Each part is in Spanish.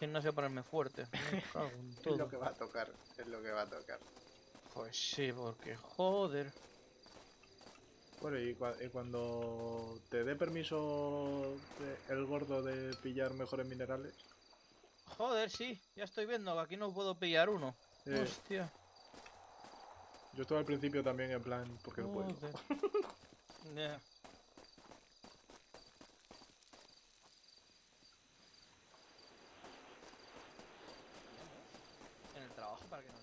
gimnasio a ponerme fuerte. Es lo que va a tocar, es lo que va a tocar. Pues sí, porque joder. Bueno, y cuando te dé permiso el gordo de pillar mejores minerales. Joder, sí, ya estoy viendo que aquí no puedo pillar uno. Hostia. Yo estaba al principio también en plan, porque no puedo. Yeah. En el trabajo para que no.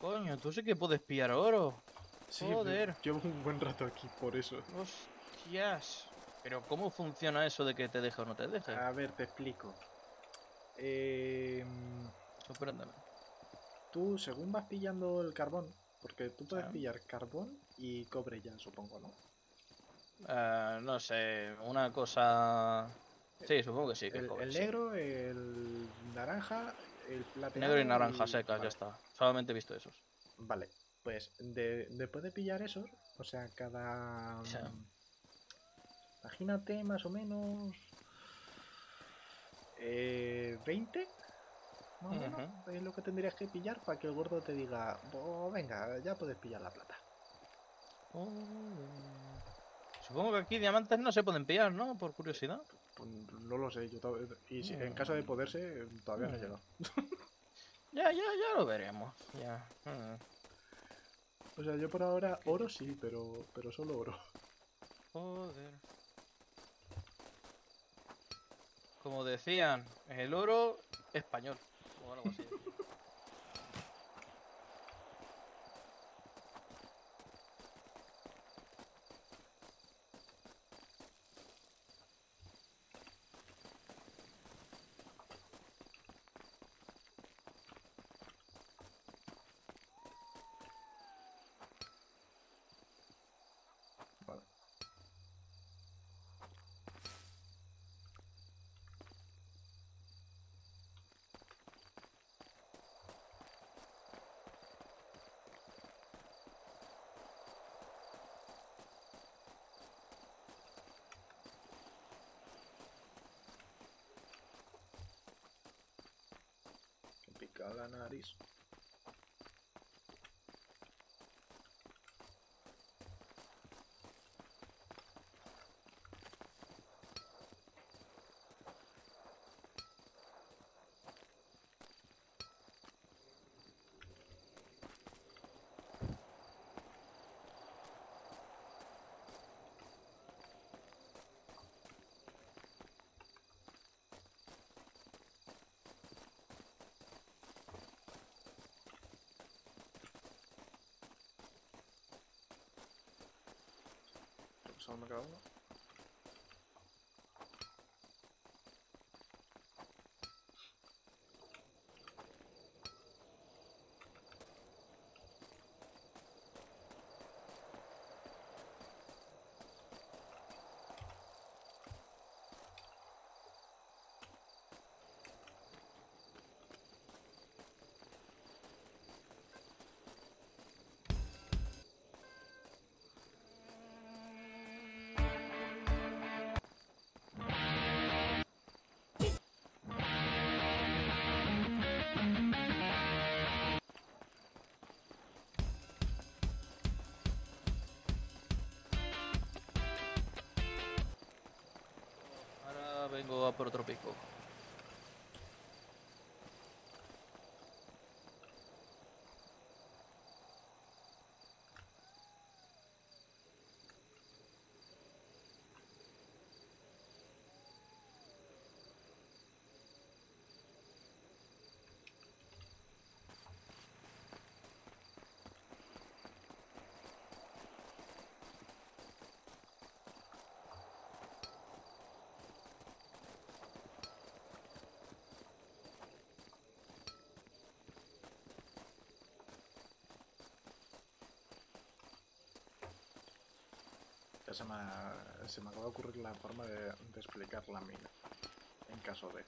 Coño, tú sí que puedes pillar oro. Sí, joder. Llevo un buen rato aquí por eso. Hostias. Pero ¿cómo funciona eso de que te deja o no te deja? A ver, te explico. Sorpréndeme. Tú, según vas pillando el carbón, porque tú puedes pillar carbón y cobre ya, supongo, ¿no? No sé, una cosa... Sí, supongo que sí. Que el negro, sí. El naranja... El plateado, negro y naranja secas, vale. Ya está. Solamente he visto esos. Vale, pues después de pillar esos, o sea, cada... Sí. Imagínate más o menos... 20, más o menos, es lo que tendrías que pillar para que el gordo te diga, oh, venga, ya puedes pillar la plata. Oh. Supongo que aquí diamantes no se pueden pillar, ¿no? Por curiosidad. No lo sé, yo y si, en caso de poderse, todavía no he llegado. Ya lo veremos. Ya. O sea, yo por ahora oro sí, pero solo oro. Joder. Como decían, el oro español. O algo así. A la nariz. Solo me queda uno. Tango va por otro pico. Se me acaba de ocurrir la forma de explicar la mina, en caso de...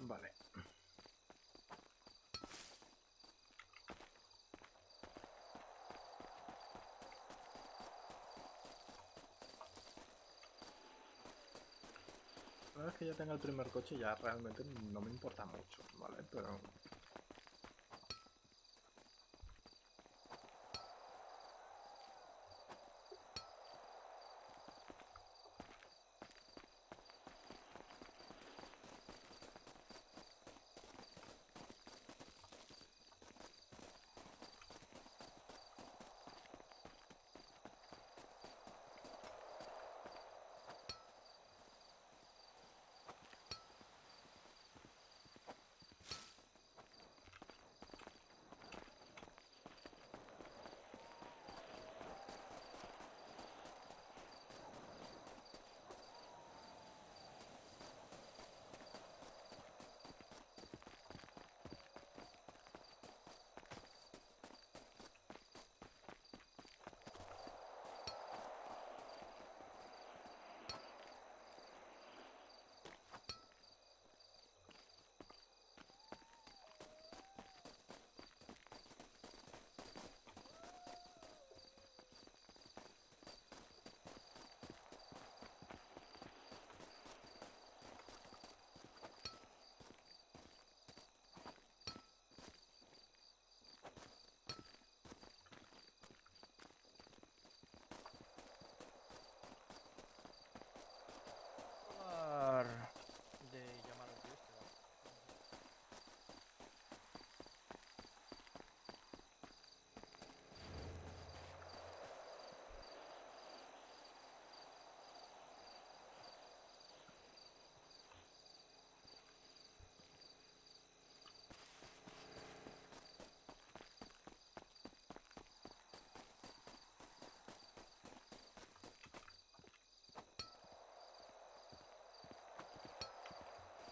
Vale. Una vez que ya tenga el primer coche ya realmente no me importa mucho, ¿vale? Pero...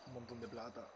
un montón de plata.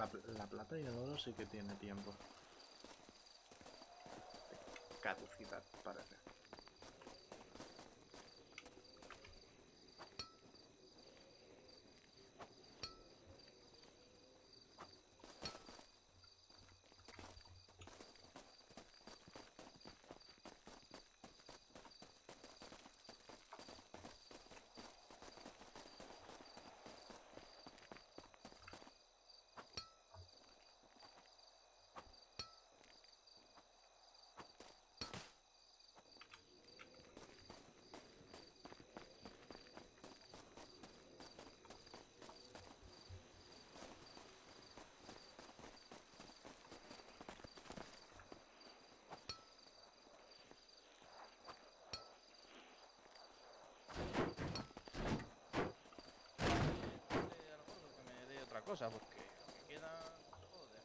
La plata y el oro sí que tiene tiempo de caducidad, parece. Cosa, porque lo que queda, joder,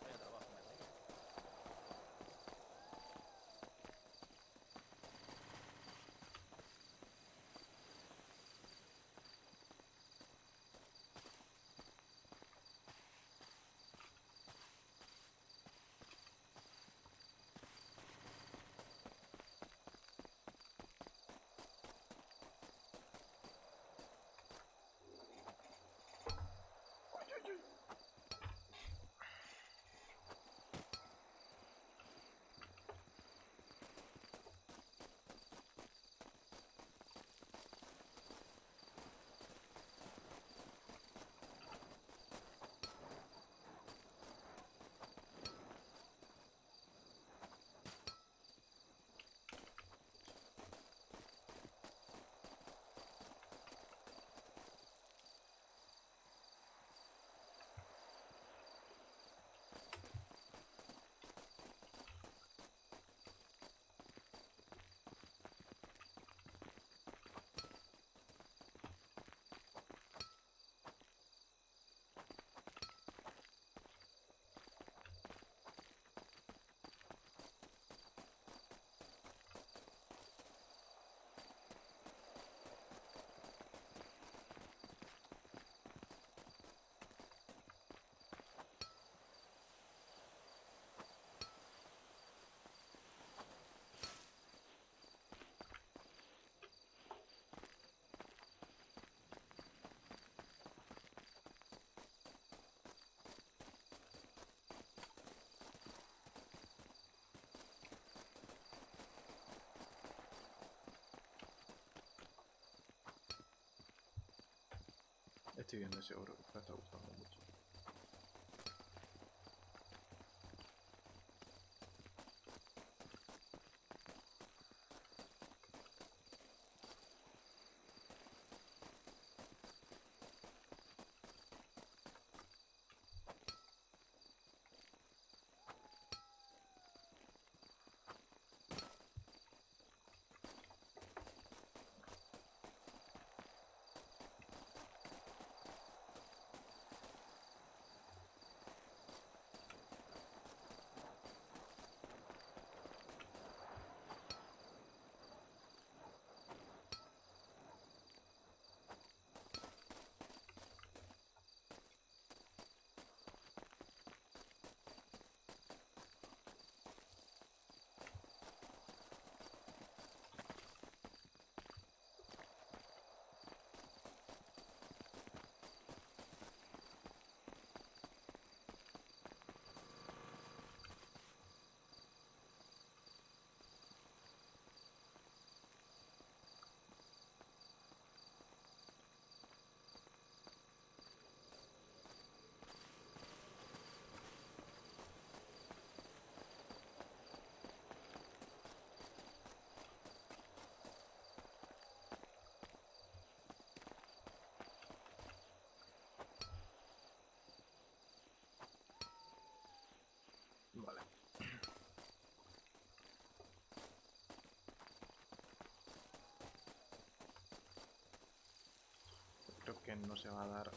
no hay trabajo, me estoy viendo ese oro que me está gustando mucho. Vale. Creo que no se va a dar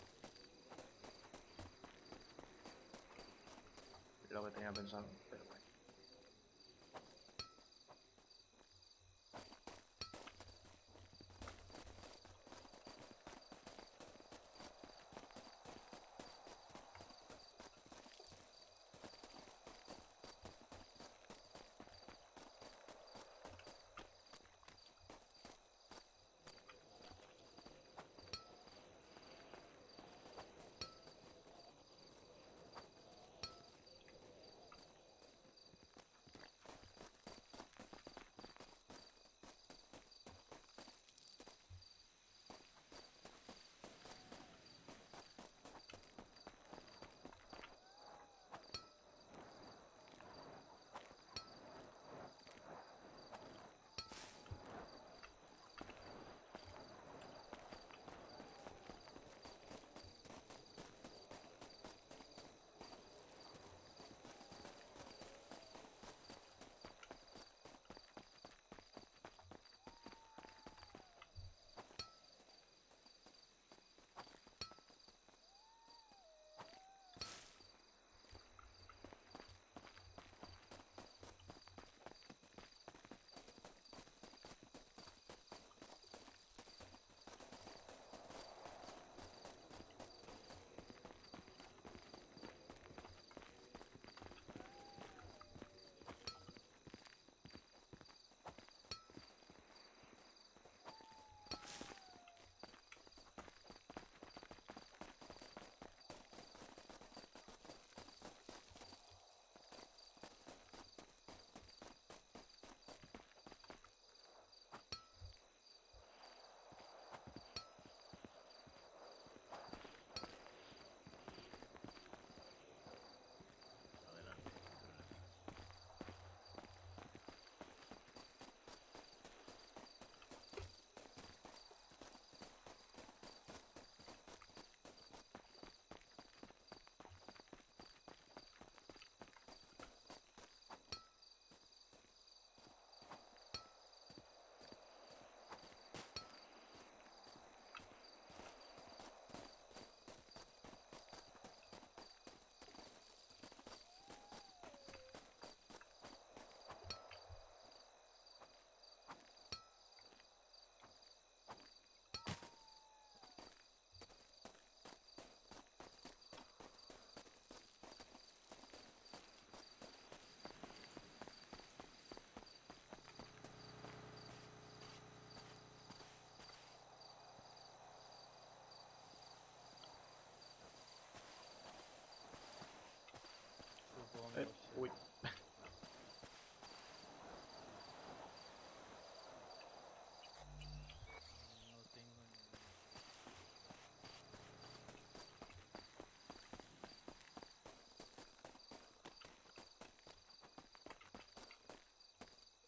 lo que tenía pensado, pero bueno.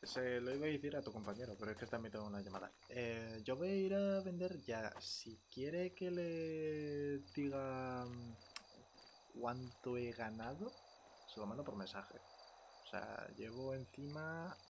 Se lo iba a decir a tu compañero, pero es que también tengo una llamada. Yo voy a ir a vender ya. Si quiere que le diga cuánto he ganado, se lo mando por mensaje. O sea, llevo encima